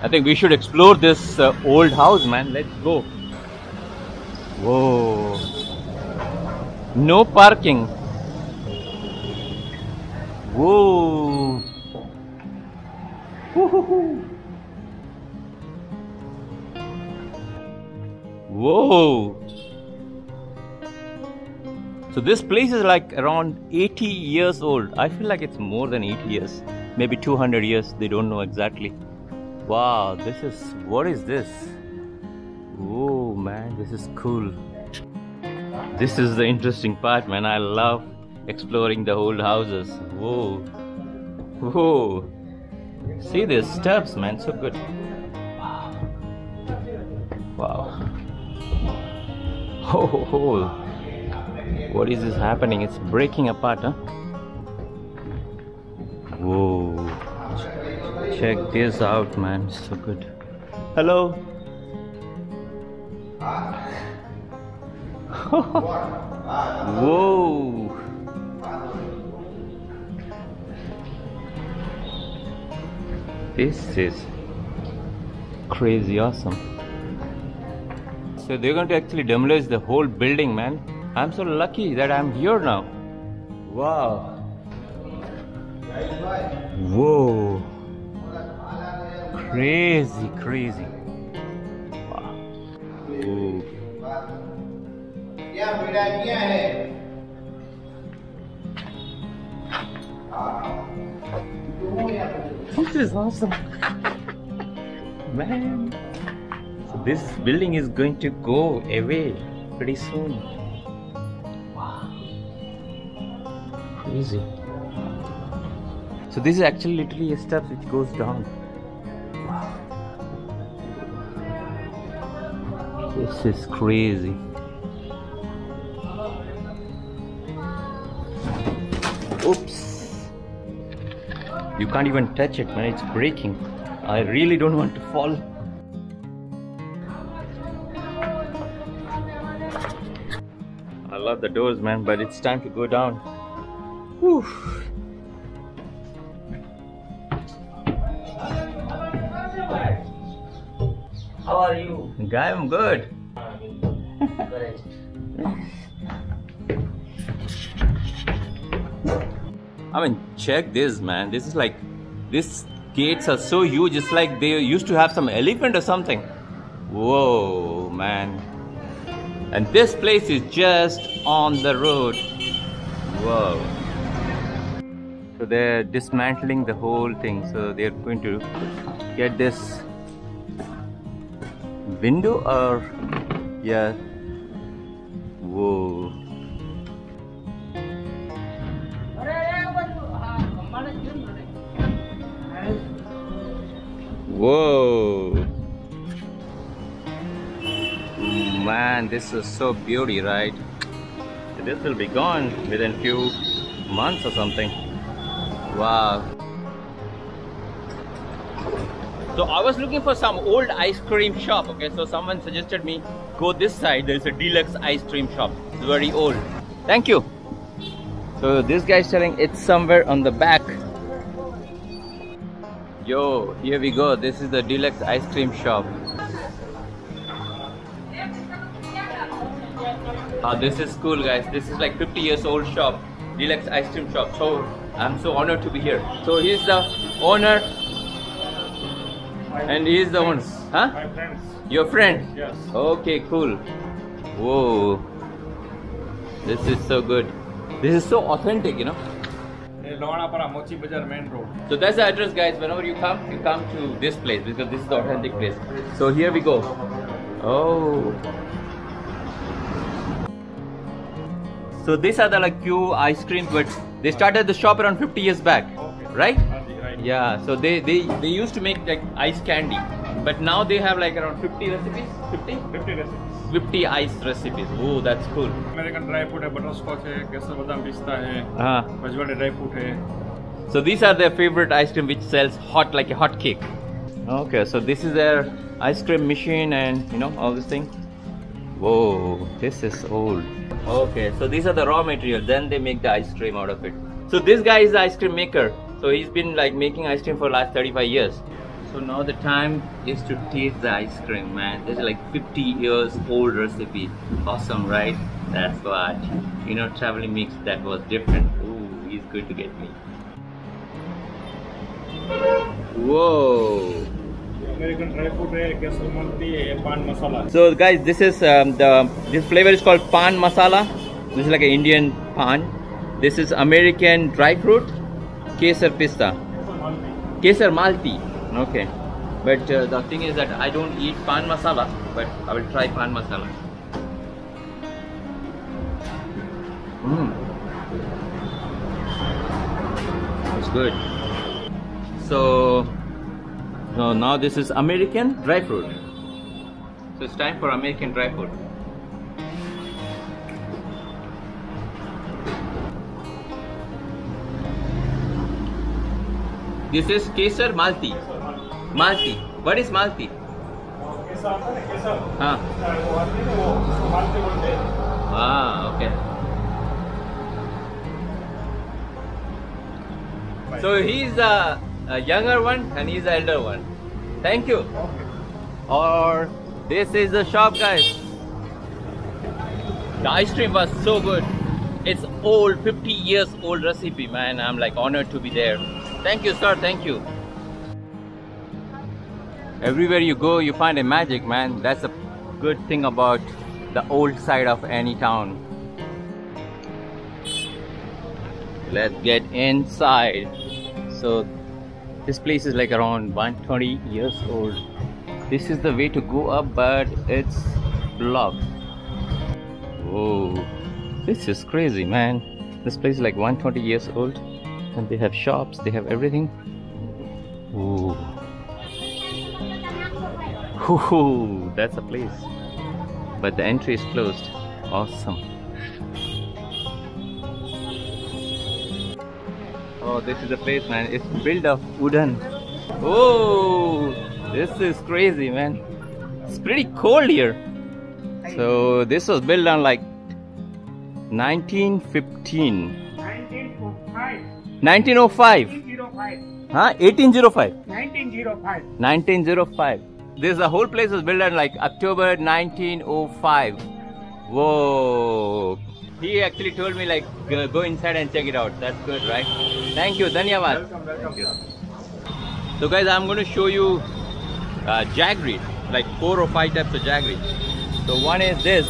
I think we should explore this old house, man. Let's go. Whoa. No parking. Whoa. Woo-hoo-hoo. Whoa. So this place is like around 80 years old. I feel like it's more than 80 years. Maybe 200 years. They don't know exactly. Wow, this is... what is this? Oh man, this is cool. This is the interesting part, man. I love exploring the old houses. Whoa. Whoa. See these steps, man. So good. Wow. Wow. Ho ho ho. What is this happening? It's breaking apart, huh? Whoa. Check this out, man. So good. Hello. Whoa. This is crazy awesome. So they're going to actually demolish the whole building, man. I'm so lucky that I'm here now. Wow. Whoa. Crazy, crazy. Wow. Whoa. This is awesome. Man. So this building is going to go away pretty soon. Easy. So this is actually literally a step which goes down. Wow. This is crazy. Oops. You can't even touch it, man. It's breaking. I really don't want to fall. I love the doors, man, but it's time to go down. Whew. How are you? Guy, I'm good. I mean, check this, man. This is like, these gates are so huge. It's like they used to have some elephant or something. Whoa, man. And this place is just on the road. Whoa. So they're dismantling the whole thing. So they're going to get this window or... yeah. Whoa. Whoa. Man, this is so beauty, right? This will be gone within few months or something. Wow. So I was looking for some old ice cream shop, okay? So someone suggested me, go this side, there's a Delux ice cream shop. It's very old. Thank you. So this guy is telling it's somewhere on the back. Yo, here we go. This is the Delux ice cream shop. This is cool, guys. This is like 50 years old shop. Delux ice cream shop. So I'm so honored to be here. So he's the owner, and he's the owner. Huh? My friends. Your friend? Yes. Okay, cool. Whoa. This is so good. This is so authentic, you know. So that's the address, guys. Whenever you come to this place because this is the authentic place. So here we go. Oh. So these are the like few ice creams, but they started the shop around 50 years back, okay. Right? Yeah, so they used to make like ice candy, but now they have like around 50 recipes, 50 recipes, 50 ice recipes. Oh, that's cool. American dry fruit, butterscotch, Kesar Vada Pista, Rajkot dry fruit. So these are their favorite ice cream, which sells hot like a hot cake. Okay, so this is their ice cream machine, and you know all this thing. Whoa, this is old. Okay, so these are the raw material, then they make the ice cream out of it. So this guy is the ice cream maker. So he's been like making ice cream for the last 35 years. So now the time is to taste the ice cream, man. This is like 50 years old recipe. Awesome, right? That's what, you know, traveling mix that was different. Ooh, he's going to get me. Whoa. American dry food, Kesar Malti, Paan masala. So guys, this is this flavor is called Paan masala. This is like an Indian pan. This is American dry fruit, Kesar Pista. Kesar Malti. Okay, but the thing is that I don't eat Paan masala, but I will try Paan masala. It's good. So now this is American dry fruit. So it's time for American dry fruit. This is Kesar Malti. Malti. What is Malti? Kesar. Huh. Ah, okay. So he's a younger one and he's the elder one. Thank you. Okay. Or this is the shop, guys. The ice cream was so good. It's old, 50 years old recipe, man. I'm like honored to be there. Thank you, sir. Thank you. Everywhere you go, you find a magic, man. That's a good thing about the old side of any town. Let's get inside. So this place is like around 120 years old. This is the way to go up, but it's blocked. Whoa, this is crazy, man. This place is like 120 years old. And they have shops, they have everything. Ooh. Ooh, that's a place. But the entry is closed. Awesome. Oh, this is a place, man. It's built of wooden. Oh, this is crazy, man. It's pretty cold here. So this was built on like 1915. 1905. 1805. Huh? 1805. 1905. 1905. The whole place was built in like October 1905. Whoa. He actually told me like go inside and check it out. That's good, right? Thank you. Dhanyawad. Welcome, welcome. Thank you. So guys, I'm going to show you jaggery. Like 4 or 5 types of jaggery. So one is this.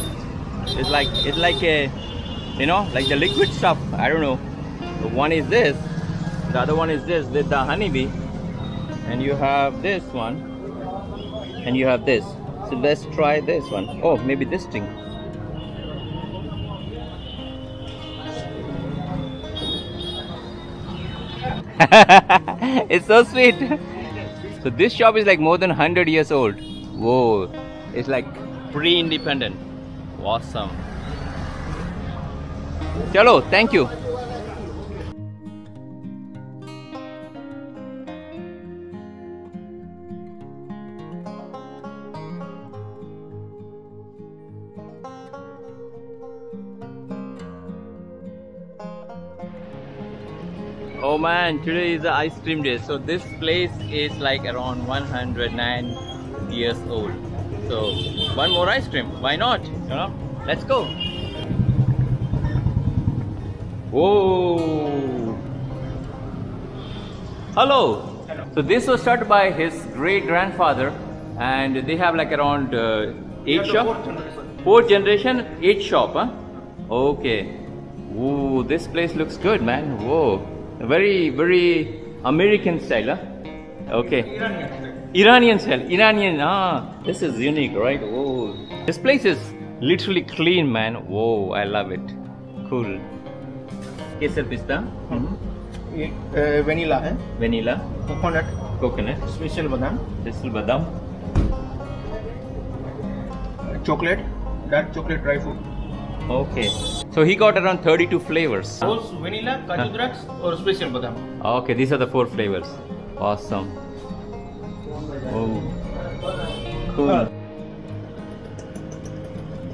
It's like a, you know, like the liquid stuff. I don't know. So one is this, the other one is this with the honeybee, and you have this one, and you have this. So let's try this one. Oh, maybe this thing. It's so sweet. So this shop is like more than 100 years old. Whoa, it's like pre-independent. Awesome. Chalo, thank you. Oh man, today is the ice cream day. So this place is like around 109 years old. So one more ice cream, why not? You know, let's go. Whoa! Hello. Hello. So this was started by his great grandfather, and they have like around 8 shop. 4th generation, 8 shop. Huh? Okay. Ooh, this place looks good, man. Whoa. Very, very American style, huh? Okay. Iranian style. Ah, this is unique, right? Whoa. This place is literally clean, man. Whoa, I love it. Cool. Kesar pista. Vanilla. Eh? Vanilla. Coconut. Coconut. Special badam. Special badam. Chocolate. Dark chocolate dry fruit. Okay. So he got around 32 flavors. Rose, vanilla, Kaju Drax, or special badam. Okay, these are the 4 flavors. Awesome. Oh, cool.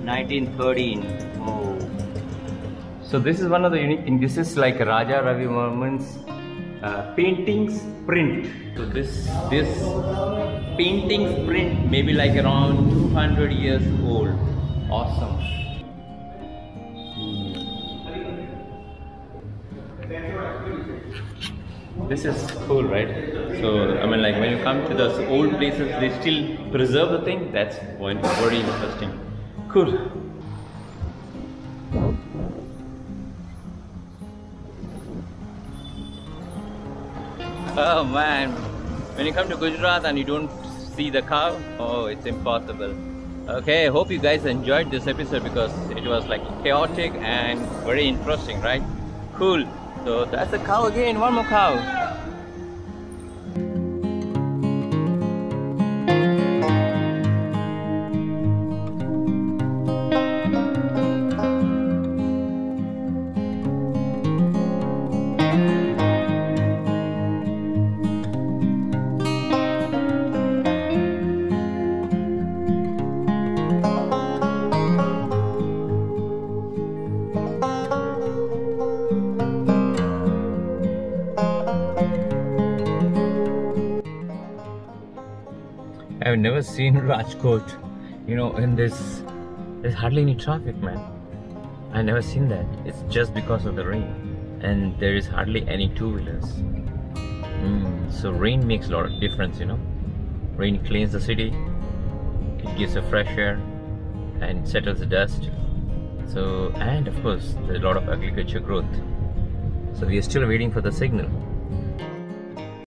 1913. Oh. So this is one of the unique things. This is like Raja Ravi Varman's paintings print. So this painting's print maybe like around 200 years old. Awesome. This is cool, right? So I mean, like when you come to those old places, they still preserve the thing. That's very interesting. Cool. Oh man, when you come to Gujarat and you don't see the cow, oh, it's impossible. Okay, hope you guys enjoyed this episode because it was like chaotic and very interesting, right? Cool. So that's a cow again, one more cow. I've never seen Rajkot, you know, in this, there's hardly any traffic, man. I've never seen that. It's just because of the rain and there is hardly any two-wheelers. So rain makes a lot of difference, you know. Rain cleans the city, it gives a fresh air and settles the dust. So, and of course, there's a lot of agriculture growth. So we are still waiting for the signal.